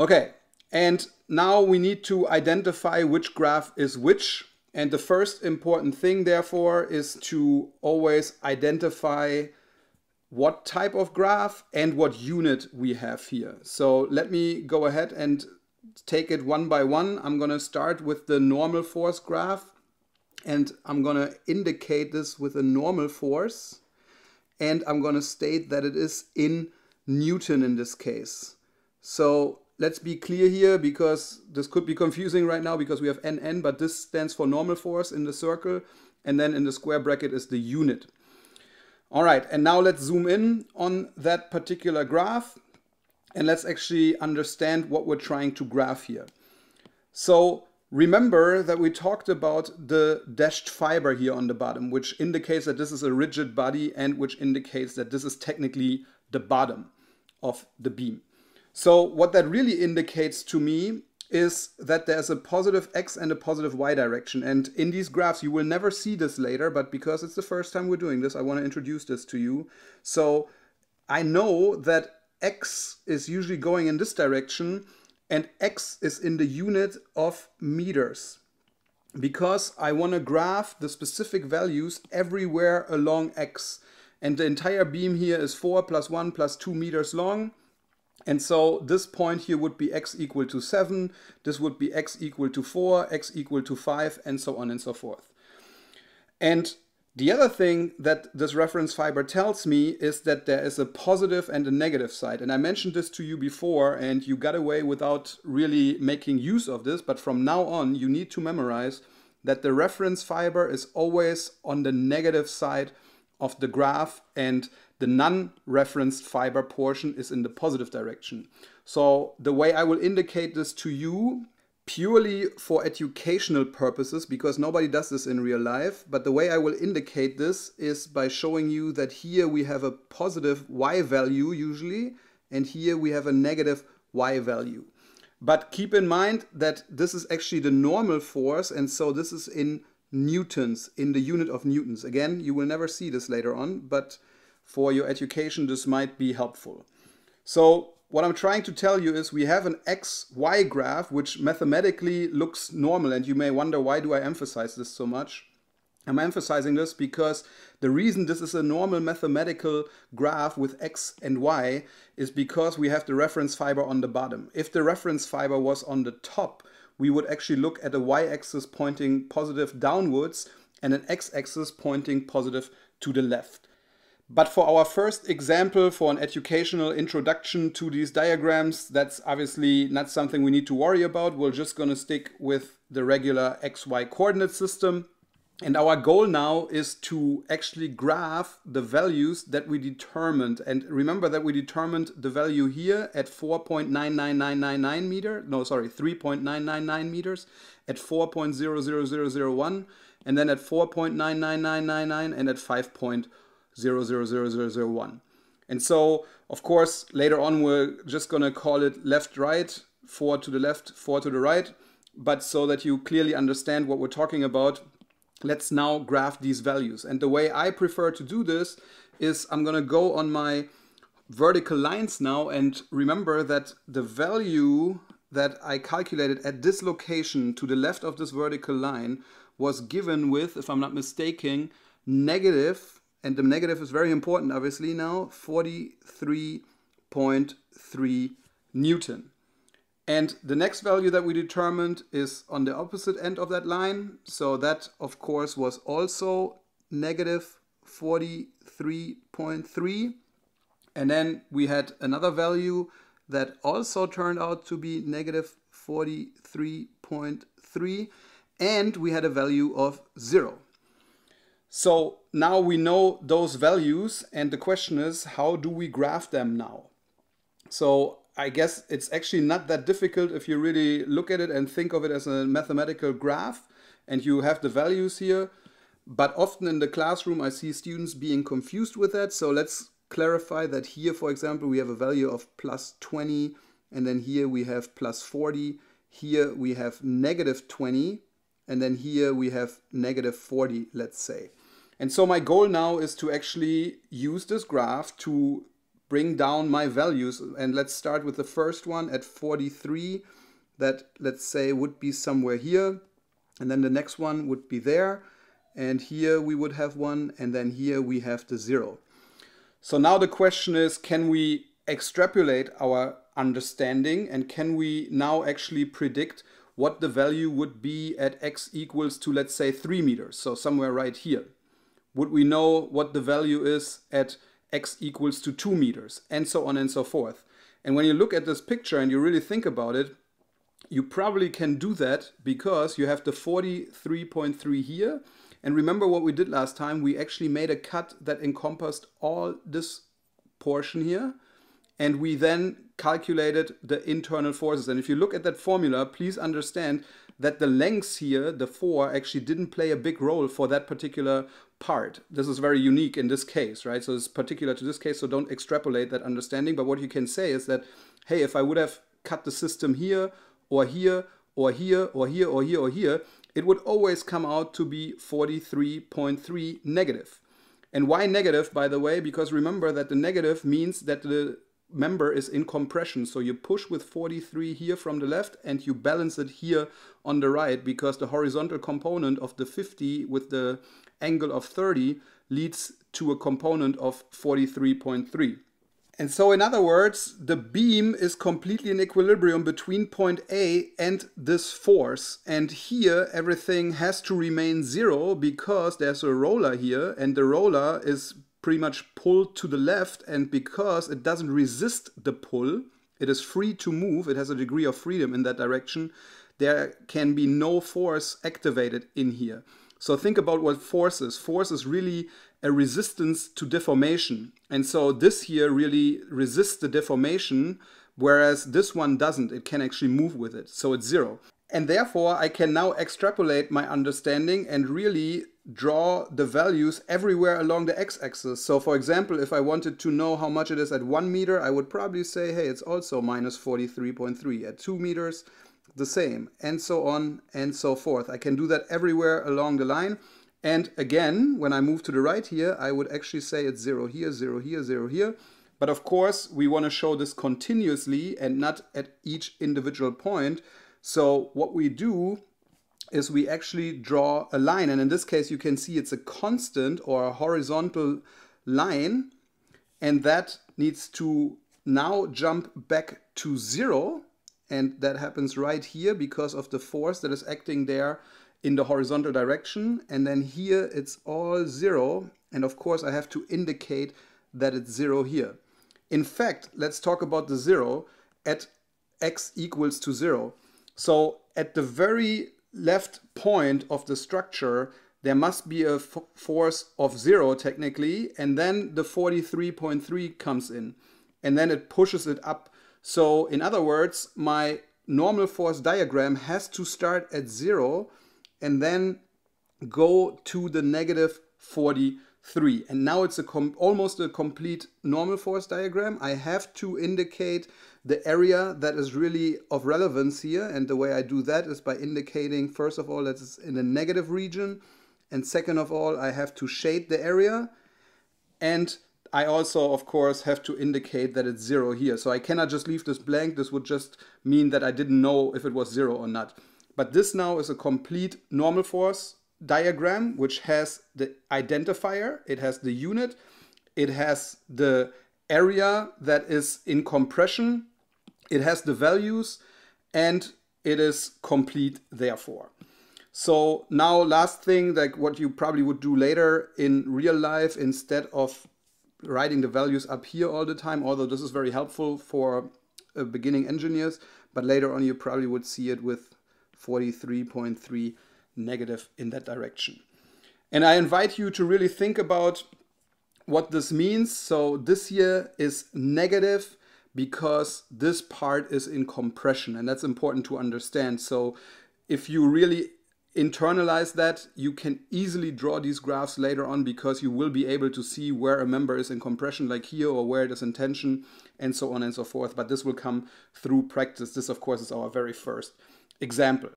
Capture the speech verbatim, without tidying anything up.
Okay, and now we need to identify which graph is which. And the first important thing, therefore, is to always identify what type of graph and what unit we have here. So let me go ahead and take it one by one. I'm going to start with the normal force graph, and I'm going to indicate this with a normal force, and I'm going to state that it is in Newton in this case. So let's be clear here, because this could be confusing right now because we have N N, but this stands for normal force in the circle, and then in the square bracket is the unit. All right, and now let's zoom in on that particular graph, and let's actually understand what we're trying to graph here. So remember that we talked about the dashed fiber here on the bottom, which indicates that this is a rigid body and which indicates that this is technically the bottom of the beam. So what that really indicates to me is that there's a positive X and a positive Y direction. And in these graphs, you will never see this later, but because it's the first time we're doing this, I want to introduce this to you. So I know that X is usually going in this direction, and X is in the unit of meters, because I want to graph the specific values everywhere along X. And the entire beam here is four plus one plus two meters long. And so this point here would be X equal to seven, this would be X equal to four, X equal to five, and so on and so forth. And the other thing that this reference fiber tells me is that there is a positive and a negative side. And I mentioned this to you before, and you got away without really making use of this, but from now on you need to memorize that the reference fiber is always on the negative side of the graph, and the non-referenced fiber portion is in the positive direction. So the way I will indicate this to you, purely for educational purposes, because nobody does this in real life, but the way I will indicate this is by showing you that here we have a positive Y value usually, and here we have a negative Y value. But keep in mind that this is actually the normal force, and so this is in newtons, in the unit of newtons. Again, you will never see this later on, but for your education, this might be helpful. So what I'm trying to tell you is we have an X Y graph, which mathematically looks normal. And you may wonder, why do I emphasize this so much? I'm emphasizing this because the reason this is a normal mathematical graph with X and Y is because we have the reference fiber on the bottom. If the reference fiber was on the top, we would actually look at a Y-axis pointing positive downwards and an X-axis pointing positive to the left. But for our first example, for an educational introduction to these diagrams, that's obviously not something we need to worry about. We're just going to stick with the regular X Y coordinate system. And our goal now is to actually graph the values that we determined. And remember that we determined the value here at four point nine nine nine nine nine meter. No, sorry, three point nine nine nine meters, at four point zero zero zero zero one, and then at four point nine nine nine nine nine, and at five point zero zero zero zero zero one. And so, of course, later on we're just going to call it left, right, four to the left, four to the right. But so that you clearly understand what we're talking about, let's now graph these values. And the way I prefer to do this is I'm going to go on my vertical lines now, and remember that the value that I calculated at this location to the left of this vertical line was given with, if I'm not mistaken, negative, and the negative is very important, obviously now, forty-three point three Newton. And the next value that we determined is on the opposite end of that line. So that, of course, was also negative forty-three point three. And then we had another value that also turned out to be negative forty-three point three. And we had a value of zero. So now we know those values, and the question is, how do we graph them now? So I guess it's actually not that difficult if you really look at it and think of it as a mathematical graph, and you have the values here. But often in the classroom, I see students being confused with that. So let's clarify that here, for example, we have a value of plus twenty, and then here we have plus forty. Here we have negative twenty, and then here we have negative forty, let's say. And so my goal now is to actually use this graph to bring down my values. And let's start with the first one at forty-three. That, let's say, would be somewhere here. And then the next one would be there. And here we would have one. And then here we have the zero. So now the question is, can we extrapolate our understanding? And can we now actually predict what the value would be at x equals to, let's say, three meters? So somewhere right here. Would we know what the value is at x equals to two meters? And so on and so forth. And when you look at this picture and you really think about it, you probably can do that because you have the forty-three point three here. And remember what we did last time, we actually made a cut that encompassed all this portion here. And we then calculated the internal forces. And if you look at that formula, please understand that the lengths here, the four, actually didn't play a big role for that particular part. This is very unique in this case, right? So it's particular to this case, so don't extrapolate that understanding. But what you can say is that, hey, if I would have cut the system here, or here, or here, or here, or here, or here, it would always come out to be forty-three point three negative. And why negative, by the way? Because remember that the negative means that the member is in compression. So you push with forty-three here from the left and you balance it here on the right, because the horizontal component of the fifty with the angle of thirty leads to a component of forty-three point three. And so, in other words, the beam is completely in equilibrium between point A and this force. And here, everything has to remain zero because there's a roller here, and the roller is pretty much pulled to the left. And because it doesn't resist the pull, it is free to move. It has a degree of freedom in that direction. There can be no force activated in here. So think about what force is. Force is really a resistance to deformation. And so this here really resists the deformation, whereas this one doesn't. It can actually move with it. So it's zero. And therefore, I can now extrapolate my understanding and really draw the values everywhere along the x-axis. So for example, if I wanted to know how much it is at one meter, I would probably say, hey, it's also minus forty-three point three. At two meters, the same, and so on and so forth. I can do that everywhere along the line. And again, when I move to the right here, I would actually say it's zero here, zero here, zero here. But of course, we want to show this continuously and not at each individual point. So what we do is we actually draw a line. And in this case, you can see it's a constant or a horizontal line. And that needs to now jump back to zero. And that happens right here because of the force that is acting there in the horizontal direction. And then here it's all zero. And of course I have to indicate that it's zero here. In fact, let's talk about the zero at x equals to zero. So at the very left point of the structure, there must be a force of zero technically. And then the forty-three point three comes in and then it pushes it up. So in other words, my normal force diagram has to start at zero and then go to the negative forty-three. And now it's a com almost a complete normal force diagram. I have to indicate the area that is really of relevance here. And the way I do that is by indicating, first of all, that it's in the negative region. And second of all, I have to shade the area. And I also, of course, have to indicate that it's zero here. So I cannot just leave this blank. This would just mean that I didn't know if it was zero or not. But this now is a complete normal force diagram, which has the identifier, it has the unit, it has the area that is in compression, it has the values, and it is complete, therefore. So now last thing, like what you probably would do later in real life, instead of writing the values up here all the time, although this is very helpful for uh, beginning engineers, but later on you probably would see it with forty-three point three negative in that direction. And I invite you to really think about what this means. So this here is negative because this part is in compression, and that's important to understand. So if you really internalize that, you can easily draw these graphs later on because you will be able to see where a member is in compression, like here, or where it is in tension, and so on and so forth. But this will come through practice. This, of course, is our very first example.